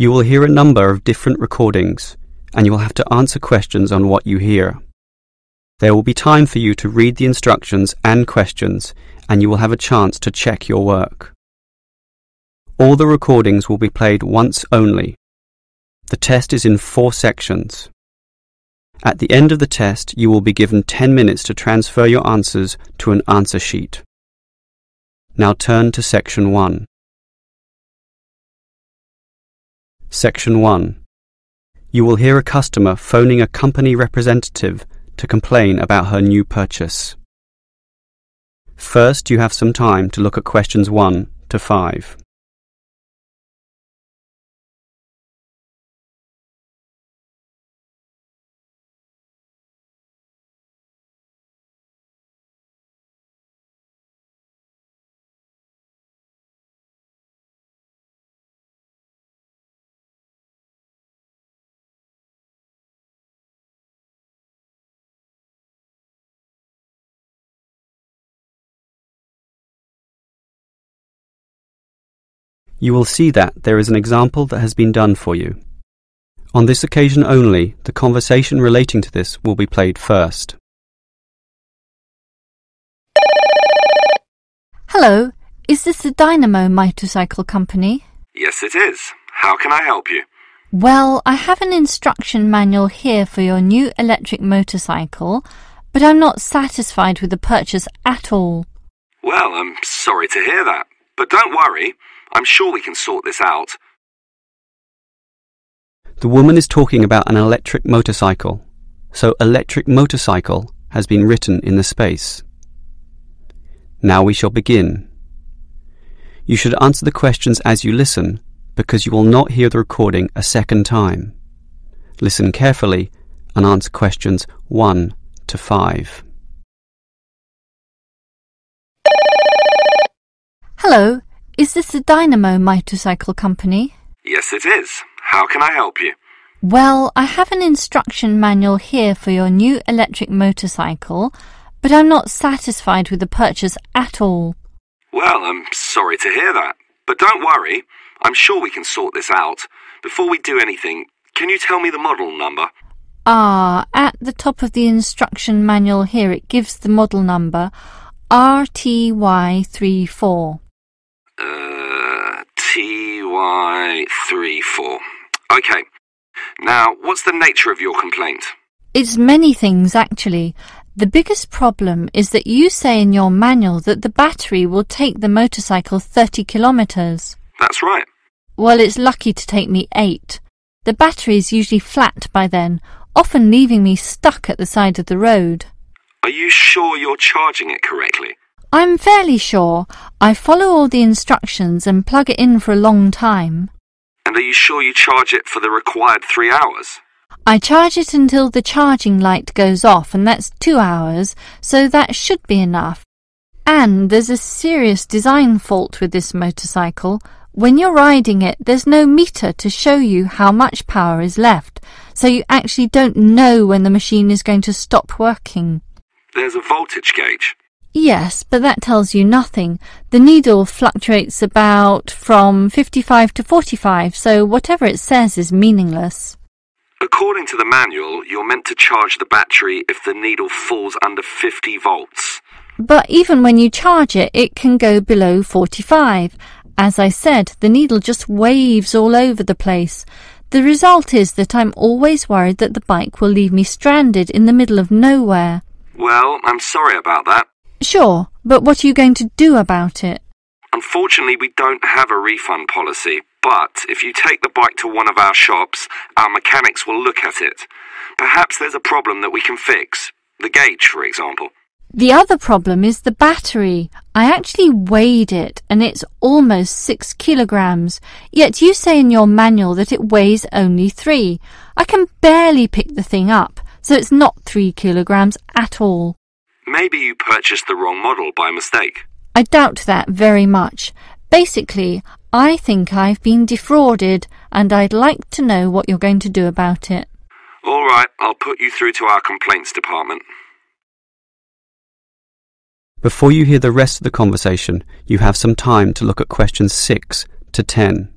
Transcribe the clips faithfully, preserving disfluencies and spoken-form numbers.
You will hear a number of different recordings, and you will have to answer questions on what you hear. There will be time for you to read the instructions and questions, and you will have a chance to check your work. All the recordings will be played once only. The test is in four sections. At the end of the test, you will be given ten minutes to transfer your answers to an answer sheet. Now turn to Section one. Section one. You will hear a customer phoning a company representative to complain about her new purchase. First, you have some time to look at questions one to five. You will see that there is an example that has been done for you. On this occasion only, the conversation relating to this will be played first. Hello, is this the Dynamo Motorcycle Company? Yes, it is. How can I help you? Well, I have an instruction manual here for your new electric motorcycle, but I'm not satisfied with the purchase at all. Well, I'm sorry to hear that, but don't worry. I'm sure we can sort this out. The woman is talking about an electric motorcycle, so electric motorcycle has been written in the space. Now we shall begin. You should answer the questions as you listen, because you will not hear the recording a second time. Listen carefully and answer questions one to five. Hello. Is this the Dynamo Motorcycle Company? Yes, it is. How can I help you? Well, I have an instruction manual here for your new electric motorcycle, but I'm not satisfied with the purchase at all. Well, I'm sorry to hear that, but don't worry. I'm sure we can sort this out. Before we do anything, can you tell me the model number? Ah, at the top of the instruction manual here it gives the model number R T Y thirty-four. Uh, T Y thirty-four. Okay. Now, what's the nature of your complaint? It's many things, actually. The biggest problem is that you say in your manual that the battery will take the motorcycle thirty kilometres. That's right. Well, it's lucky to take me eight. The battery is usually flat by then, often leaving me stuck at the side of the road. Are you sure you're charging it correctly? I'm fairly sure. I follow all the instructions and plug it in for a long time. And are you sure you charge it for the required three hours? I charge it until the charging light goes off, and that's two hours, so that should be enough. And there's a serious design fault with this motorcycle. When you're riding it, there's no meter to show you how much power is left, so you actually don't know when the machine is going to stop working. There's a voltage gauge. Yes, but that tells you nothing. The needle fluctuates about from fifty-five to forty-five, so whatever it says is meaningless. According to the manual, you're meant to charge the battery if the needle falls under fifty volts. But even when you charge it, it can go below forty-five. As I said, the needle just waves all over the place. The result is that I'm always worried that the bike will leave me stranded in the middle of nowhere. Well, I'm sorry about that. Sure, but what are you going to do about it? Unfortunately, we don't have a refund policy, but if you take the bike to one of our shops, our mechanics will look at it. Perhaps there's a problem that we can fix. The gauge, for example. The other problem is the battery. I actually weighed it, and it's almost six kilograms. Yet you say in your manual that it weighs only three. I can barely pick the thing up, so it's not three kilograms at all. Maybe you purchased the wrong model by mistake. I doubt that very much. Basically, I think I've been defrauded, and I'd like to know what you're going to do about it. All right, I'll put you through to our complaints department. Before you hear the rest of the conversation, you have some time to look at questions six to ten.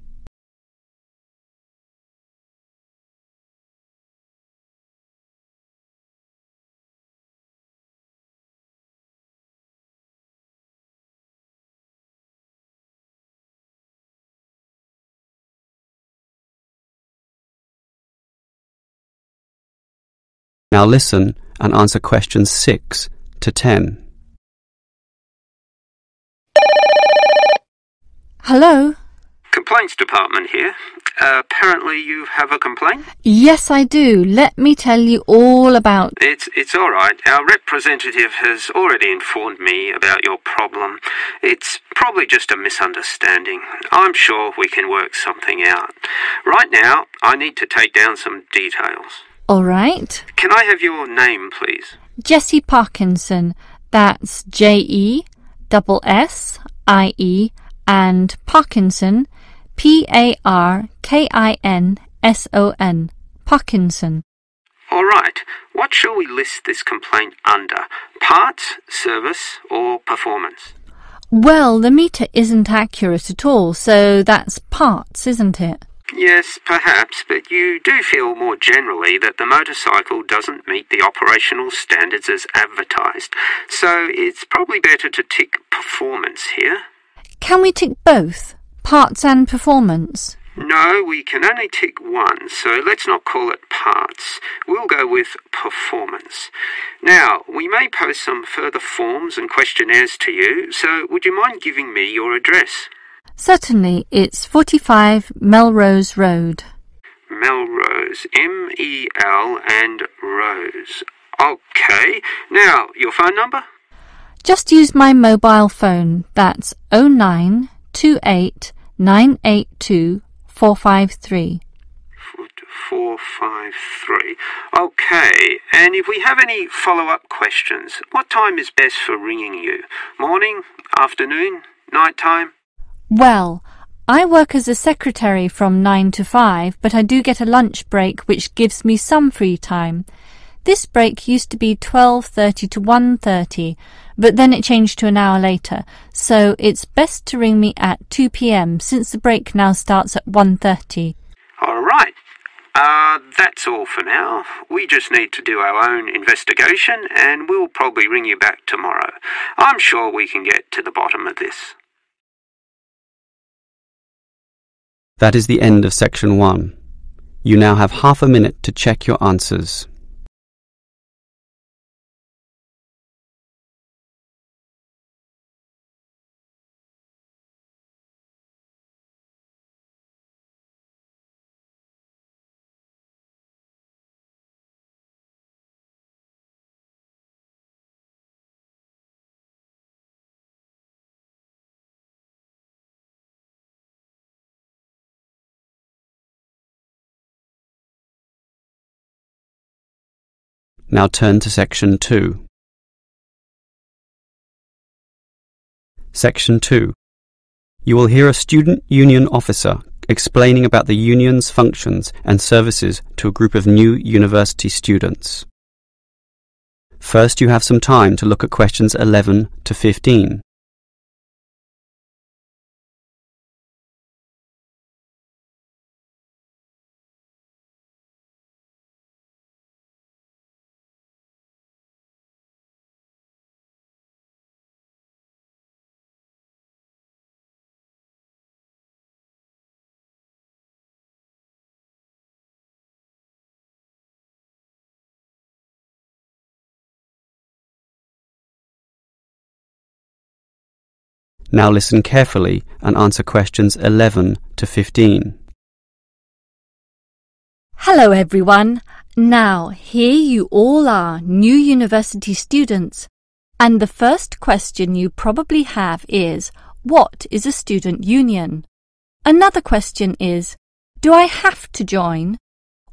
Now listen and answer questions six to ten. Hello? Complaints department here. Uh, apparently you have a complaint? Yes, I do. Let me tell you all about... It's, it's all right. Our representative has already informed me about your problem. It's probably just a misunderstanding. I'm sure we can work something out. Right now, I need to take down some details. All right. Can I have your name, please? Jesse Parkinson. That's J E S S I E and Parkinson... P A R K I N S O N. Parkinson. All right. What shall we list this complaint under? Parts, service or performance? Well, the meter isn't accurate at all, so that's parts, isn't it? Yes, perhaps, but you do feel more generally that the motorcycle doesn't meet the operational standards as advertised, so it's probably better to tick performance here. Can we tick both? Parts and performance? No, we can only tick one, so let's not call it parts. We'll go with performance. Now, we may post some further forms and questionnaires to you, so would you mind giving me your address? Certainly. It's forty-five Melrose Road. Melrose. M E L and Rose. OK. Now, your phone number? Just use my mobile phone. That's oh nine two eight nine eight two four five three. four five three. Okay, and if we have any follow-up questions, what time is best for ringing you? Morning, afternoon, night time? Well, I work as a secretary from nine to five, but I do get a lunch break which gives me some free time. This break used to be twelve thirty to one thirty, but then it changed to an hour later, so it's best to ring me at two p m since the break now starts at one thirty. All right. Uh, that's all for now. We just need to do our own investigation and we'll probably ring you back tomorrow. I'm sure we can get to the bottom of this. That is the end of section one. You now have half a minute to check your answers. Now turn to section two. Section two. You will hear a student union officer explaining about the union's functions and services to a group of new university students. First, you have some time to look at questions eleven to fifteen. Now listen carefully and answer questions eleven to fifteen. Hello everyone. Now, here you all are, new university students. And the first question you probably have is, what is a student union? Another question is, do I have to join?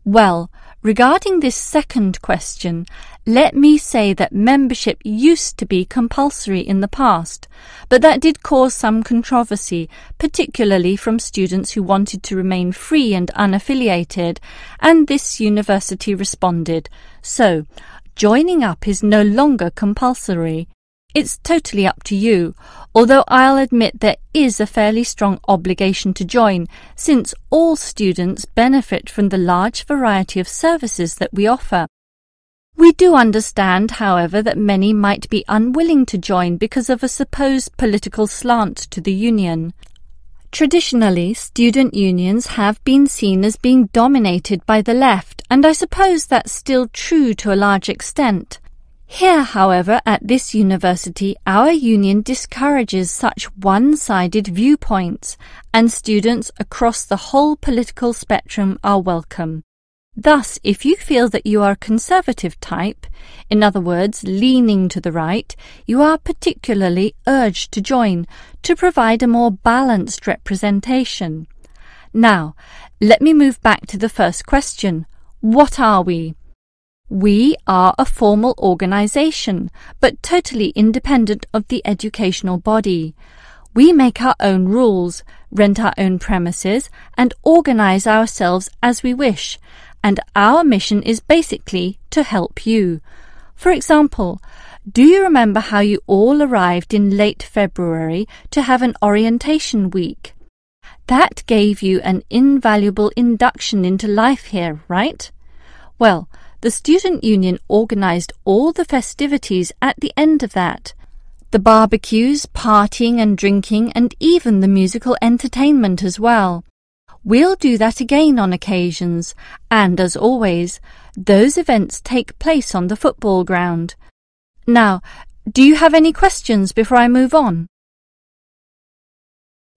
Well, regarding this second question, let me say that membership used to be compulsory in the past, but that did cause some controversy, particularly from students who wanted to remain free and unaffiliated, and this university responded. So, joining up is no longer compulsory. It's totally up to you, although I'll admit there is a fairly strong obligation to join, since all students benefit from the large variety of services that we offer. We do understand, however, that many might be unwilling to join because of a supposed political slant to the union. Traditionally, student unions have been seen as being dominated by the left and I suppose that's still true to a large extent. Here, however, at this university, our union discourages such one-sided viewpoints, and students across the whole political spectrum are welcome. Thus, if you feel that you are a conservative type, in other words, leaning to the right, you are particularly urged to join, to provide a more balanced representation. Now, let me move back to the first question. What are we? We are a formal organization, but totally independent of the educational body. We make our own rules, rent our own premises, and organize ourselves as we wish, and our mission is basically to help you. For example, do you remember how you all arrived in late February to have an orientation week? That gave you an invaluable induction into life here, right? Well, the student union organized all the festivities at the end of that. The barbecues, partying and drinking, and even the musical entertainment as well. We'll do that again on occasions, and as always, those events take place on the football ground. Now, do you have any questions before I move on?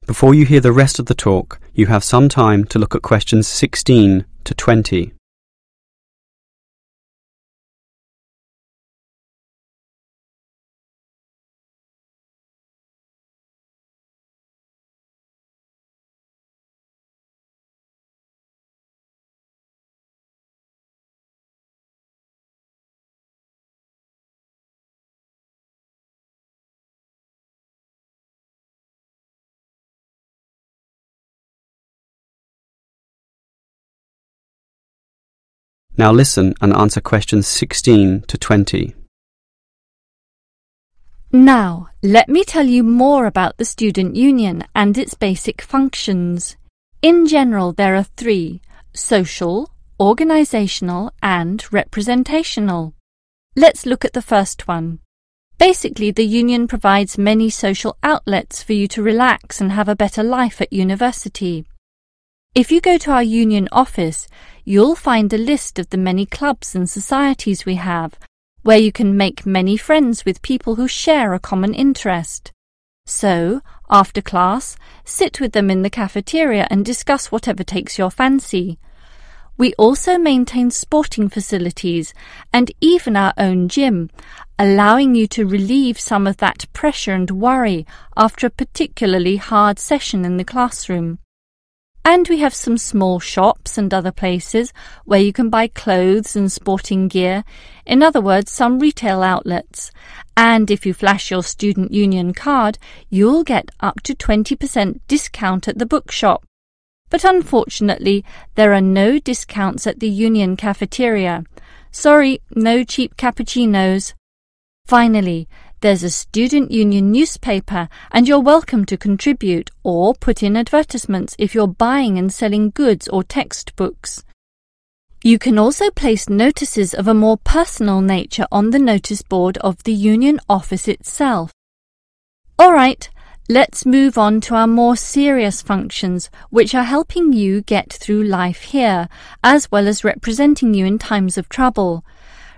Before you hear the rest of the talk, you have some time to look at questions sixteen to twenty. Now listen and answer questions sixteen to twenty. Now, let me tell you more about the student union and its basic functions. In general, there are three: social, organizational, and representational. Let's look at the first one. Basically, the union provides many social outlets for you to relax and have a better life at university. If you go to our union office, you'll find a list of the many clubs and societies we have, where you can make many friends with people who share a common interest. So, after class, sit with them in the cafeteria and discuss whatever takes your fancy. We also maintain sporting facilities and even our own gym, allowing you to relieve some of that pressure and worry after a particularly hard session in the classroom. And we have some small shops and other places where you can buy clothes and sporting gear, in other words, some retail outlets. And if you flash your student union card, you'll get up to twenty percent discount at the bookshop. But unfortunately, there are no discounts at the union cafeteria. Sorry, no cheap cappuccinos. Finally, there's a student union newspaper, and you're welcome to contribute or put in advertisements if you're buying and selling goods or textbooks. You can also place notices of a more personal nature on the notice board of the union office itself. All right, let's move on to our more serious functions, which are helping you get through life here, as well as representing you in times of trouble.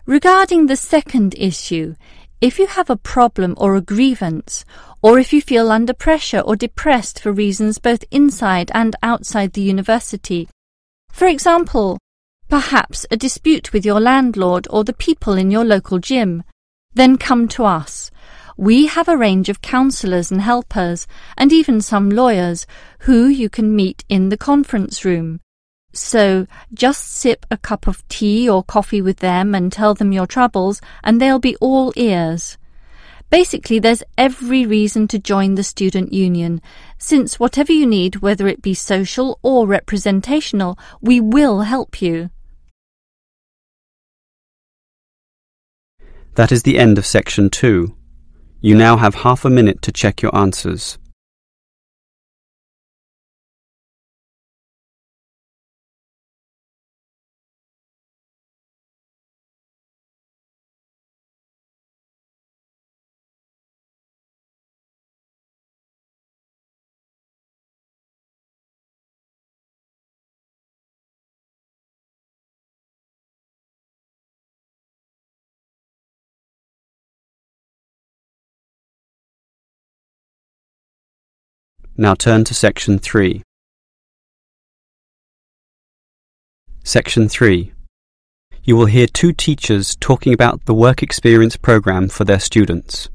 Regarding the second issue, if you have a problem or a grievance, or if you feel under pressure or depressed for reasons both inside and outside the university, for example, perhaps a dispute with your landlord or the people in your local gym, then come to us. We have a range of counsellors and helpers, and even some lawyers, who you can meet in the conference room. So, just sip a cup of tea or coffee with them and tell them your troubles, and they'll be all ears. Basically, there's every reason to join the student union, since whatever you need, whether it be social or representational, we will help you. That is the end of section two. You now have half a minute to check your answers. Now turn to Section three. Section three. You will hear two teachers talking about the work experience program for their students.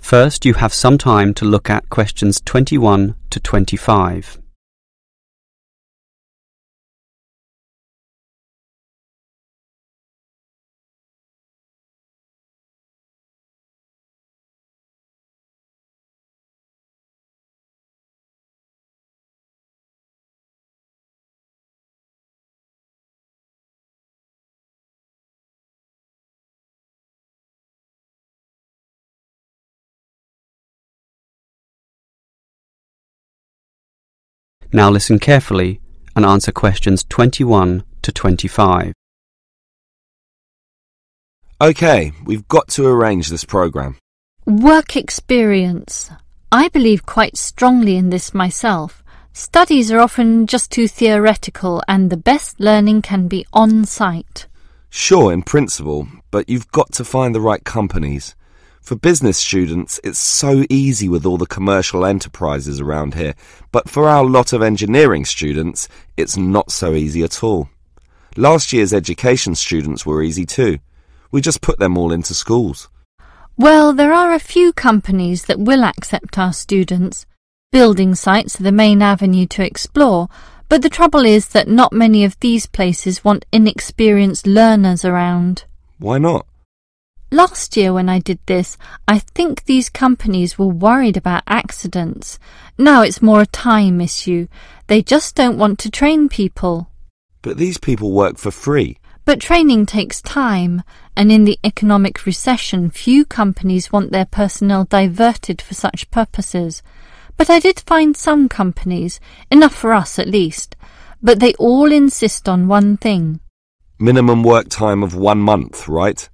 First, you have some time to look at questions twenty-one to twenty-five. Now listen carefully and answer questions twenty-one to twenty-five. Okay, we've got to arrange this program. Work experience. I believe quite strongly in this myself. Studies are often just too theoretical and the best learning can be on-site. Sure, in principle, but you've got to find the right companies. For business students, it's so easy with all the commercial enterprises around here, but for our lot of engineering students, it's not so easy at all. Last year's education students were easy too. We just put them all into schools. Well, there are a few companies that will accept our students. Building sites are the main avenue to explore, but the trouble is that not many of these places want inexperienced learners around. Why not? Last year when I did this, I think these companies were worried about accidents. Now it's more a time issue. They just don't want to train people. But these people work for free. But training takes time, and in the economic recession, few companies want their personnel diverted for such purposes. But I did find some companies, enough for us at least, but they all insist on one thing. Minimum work time of one month, right?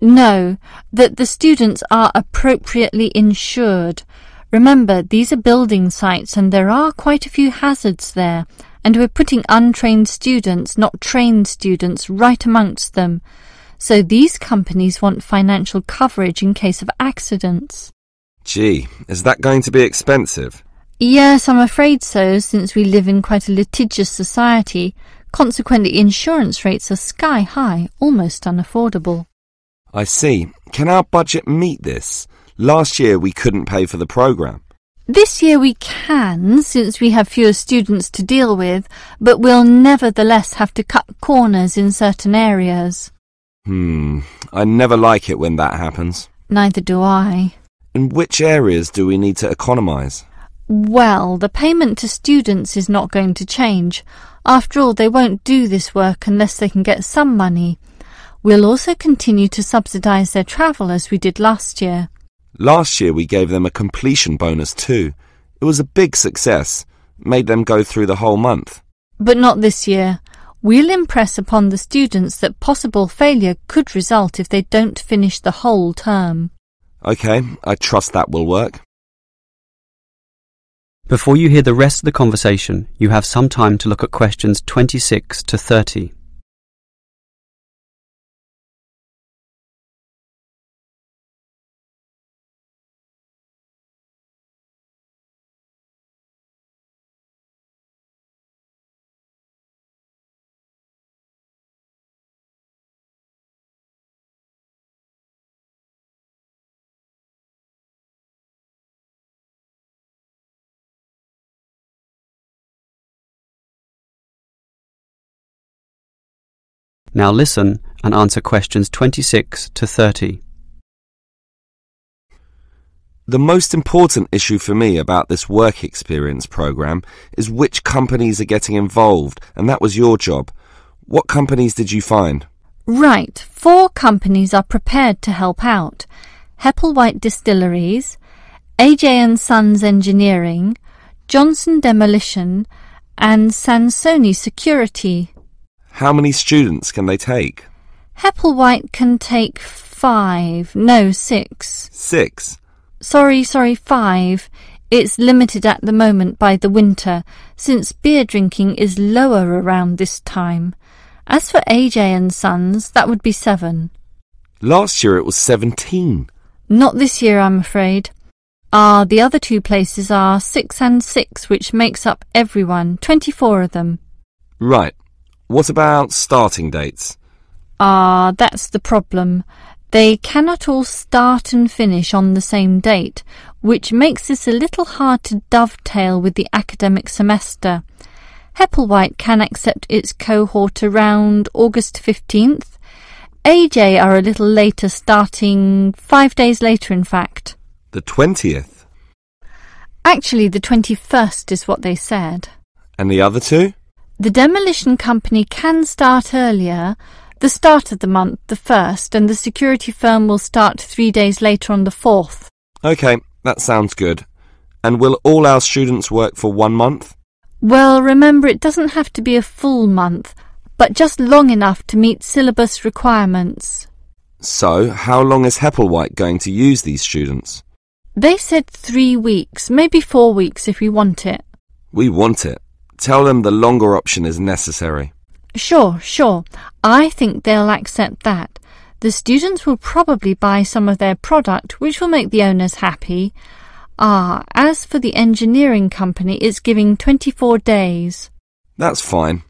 No, that the students are appropriately insured. Remember, these are building sites and there are quite a few hazards there, and we're putting untrained students, not trained students, right amongst them. So these companies want financial coverage in case of accidents. Gee, is that going to be expensive? Yes, I'm afraid so, since we live in quite a litigious society. Consequently, insurance rates are sky high, almost unaffordable. I see. Can our budget meet this? Last year we couldn't pay for the programme. This year we can, since we have fewer students to deal with, but we'll nevertheless have to cut corners in certain areas. Hmm. I never like it when that happens. Neither do I. In which areas do we need to economise? Well, the payment to students is not going to change. After all, they won't do this work unless they can get some money. We'll also continue to subsidise their travel as we did last year. Last year we gave them a completion bonus too. It was a big success. Made them go through the whole month. But not this year. We'll impress upon the students that possible failure could result if they don't finish the whole term. Okay, I trust that will work. Before you hear the rest of the conversation, you have some time to look at questions twenty-six to thirty. Now listen and answer questions twenty-six to thirty. The most important issue for me about this work experience program is which companies are getting involved, and that was your job. What companies did you find? Right. Four companies are prepared to help out. Hepplewhite Distilleries, A J and Sons Engineering, Johnson Demolition and Sansoni Security. How many students can they take? Hepplewhite can take five, no, six. Six? Sorry, sorry, five. It's limited at the moment by the winter, since beer drinking is lower around this time. As for A J and Sons, that would be seven. Last year it was seventeen. Not this year, I'm afraid. are the other two places are six and six, which makes up everyone, twenty-four of them. Right. What about starting dates? Ah, uh, that's the problem. They cannot all start and finish on the same date, which makes this a little hard to dovetail with the academic semester. Hepplewhite can accept its cohort around August fifteenth. A J are a little later, starting five days later, in fact. The twentieth? Actually, the twenty-first is what they said. And the other two? The demolition company can start earlier, the start of the month, the first, and the security firm will start three days later on the fourth. OK, that sounds good. And will all our students work for one month? Well, remember, it doesn't have to be a full month, but just long enough to meet syllabus requirements. So, how long is Hepplewhite going to use these students? They said three weeks, maybe four weeks if we want it. We want it. Tell them the longer option is necessary. Sure, sure. I think they'll accept that. The students will probably buy some of their product, which will make the owners happy. Ah, as for the engineering company, it's giving twenty-four days. That's fine.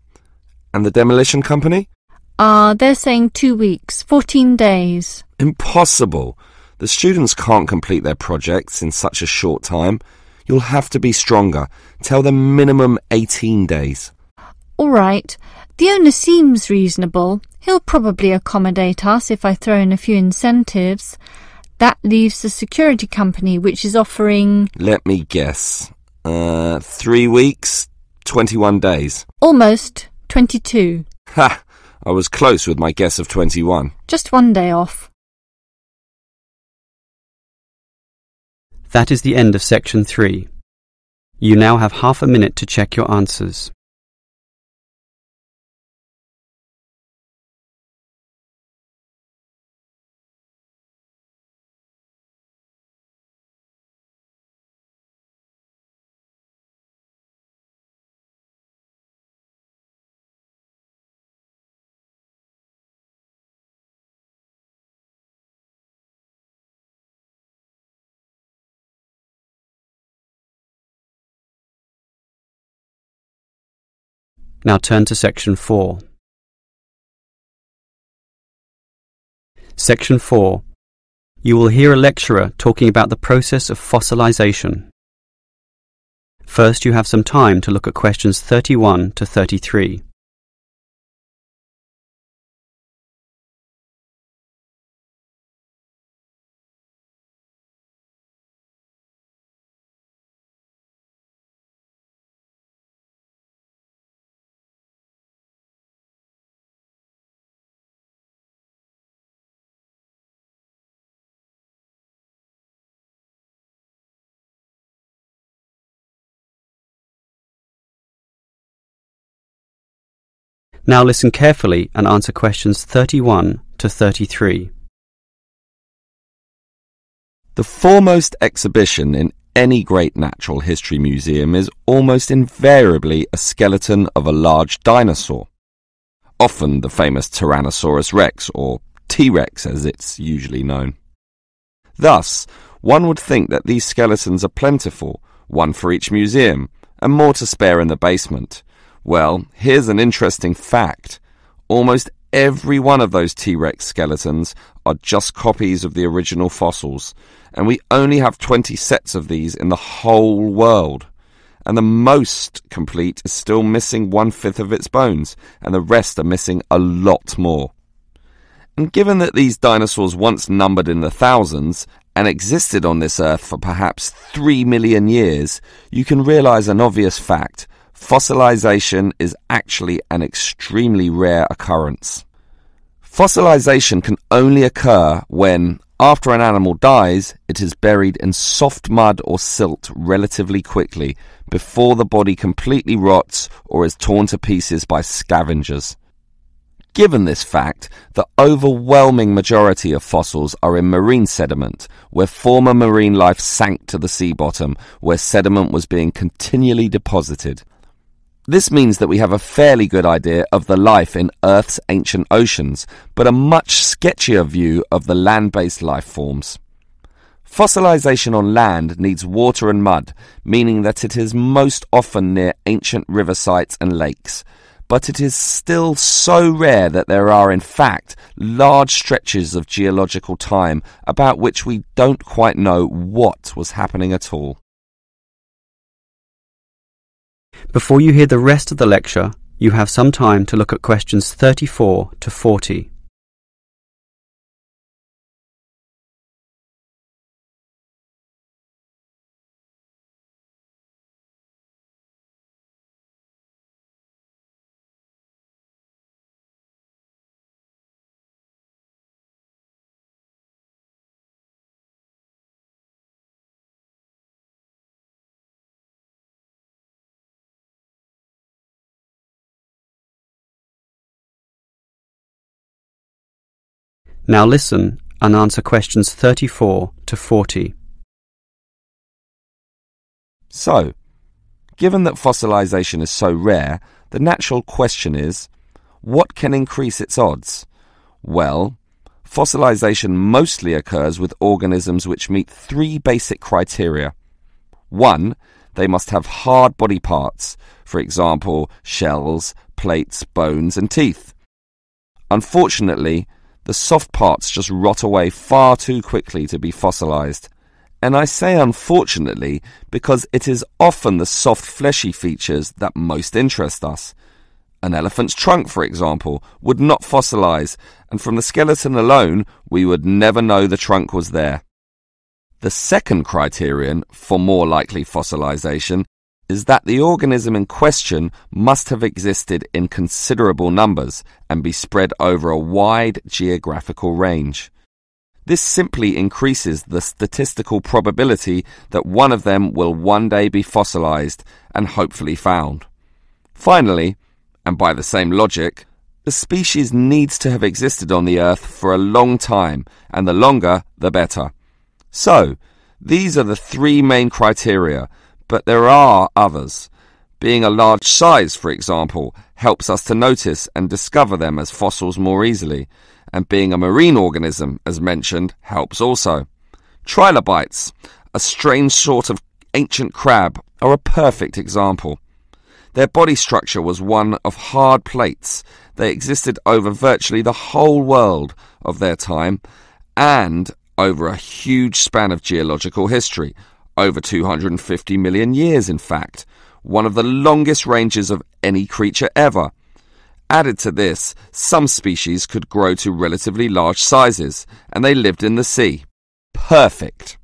And the demolition company? Ah, they're saying two weeks, fourteen days. Impossible. The students can't complete their projects in such a short time. You'll have to be stronger. Tell them minimum eighteen days. All right. The owner seems reasonable. He'll probably accommodate us if I throw in a few incentives. That leaves the security company, which is offering... Let me guess. Uh, three weeks, twenty-one days. Almost, twenty-two. Ha! I was close with my guess of twenty-one. Just one day off. That is the end of section three. You now have half a minute to check your answers. Now turn to section four. Section four. You will hear a lecturer talking about the process of fossilization. First, you have some time to look at questions thirty-one to thirty-three. Now listen carefully and answer questions thirty-one to thirty-three. The foremost exhibition in any great natural history museum is almost invariably a skeleton of a large dinosaur, often the famous Tyrannosaurus Rex, or T-Rex as it's usually known. Thus, one would think that these skeletons are plentiful, one for each museum, and more to spare in the basement. Well, here's an interesting fact. Almost every one of those T-Rex skeletons are just copies of the original fossils, and we only have twenty sets of these in the whole world. And the most complete is still missing one-fifth of its bones, and the rest are missing a lot more. And given that these dinosaurs once numbered in the thousands and existed on this earth for perhaps three million years, you can realise an obvious fact. Fossilization is actually an extremely rare occurrence. Fossilization can only occur when, after an animal dies, it is buried in soft mud or silt relatively quickly, before the body completely rots or is torn to pieces by scavengers. Given this fact, the overwhelming majority of fossils are in marine sediment, where former marine life sank to the sea bottom, where sediment was being continually deposited. This means that we have a fairly good idea of the life in Earth's ancient oceans, but a much sketchier view of the land-based life forms. Fossilization on land needs water and mud, meaning that it is most often near ancient river sites and lakes. But it is still so rare that there are, in fact, large stretches of geological time about which we don't quite know what was happening at all. Before you hear the rest of the lecture, you have some time to look at questions thirty-four to forty. Now listen and answer questions thirty-four to forty. So, given that fossilization is so rare, the natural question is, what can increase its odds? Well, fossilization mostly occurs with organisms which meet three basic criteria. One, they must have hard body parts, for example, shells, plates, bones and teeth. Unfortunately, the soft parts just rot away far too quickly to be fossilized. And I say unfortunately because it is often the soft fleshy features that most interest us. An elephant's trunk, for example, would not fossilize, and from the skeleton alone we would never know the trunk was there. The second criterion for more likely fossilization is that the organism in question must have existed in considerable numbers and be spread over a wide geographical range. This simply increases the statistical probability that one of them will one day be fossilized and hopefully found. Finally, and by the same logic, the species needs to have existed on the Earth for a long time, and the longer the better. So, these are the three main criteria. But there are others. Being a large size, for example, helps us to notice and discover them as fossils more easily, and being a marine organism, as mentioned, helps also. Trilobites, a strange sort of ancient crab, are a perfect example. Their body structure was one of hard plates. They existed over virtually the whole world of their time, and over a huge span of geological history. Over two hundred fifty million years, in fact, one of the longest ranges of any creature ever. Added to this, some species could grow to relatively large sizes, and they lived in the sea. Perfect.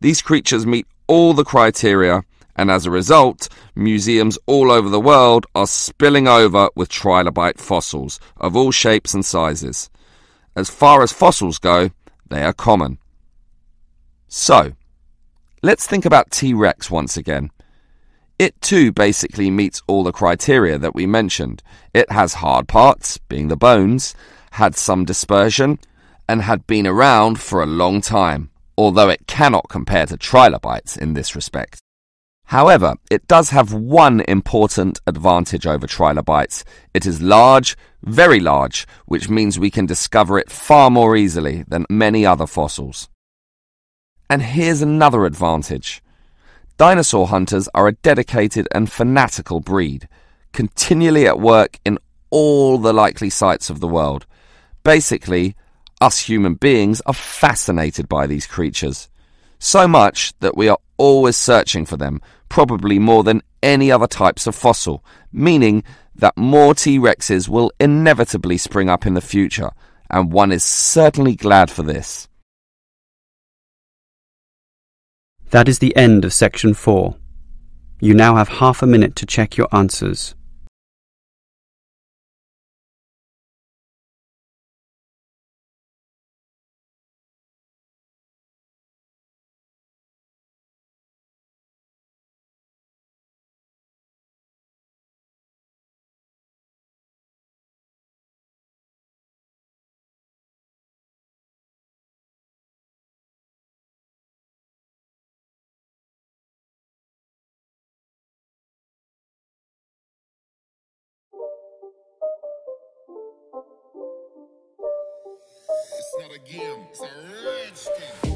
These creatures meet all the criteria, and as a result, museums all over the world are spilling over with trilobite fossils of all shapes and sizes. As far as fossils go, they are common. So, let's think about T-Rex once again. It too basically meets all the criteria that we mentioned. It has hard parts, being the bones, had some dispersion, and had been around for a long time, although it cannot compare to trilobites in this respect. However, it does have one important advantage over trilobites. It is large, very large, which means we can discover it far more easily than many other fossils. And here's another advantage. Dinosaur hunters are a dedicated and fanatical breed, continually at work in all the likely sites of the world. Basically, us human beings are fascinated by these creatures, so much that we are always searching for them, probably more than any other types of fossil, meaning that more T-Rexes will inevitably spring up in the future, and one is certainly glad for this. That is the end of section four. You now have half a minute to check your answers. Not a game, it's a rage game.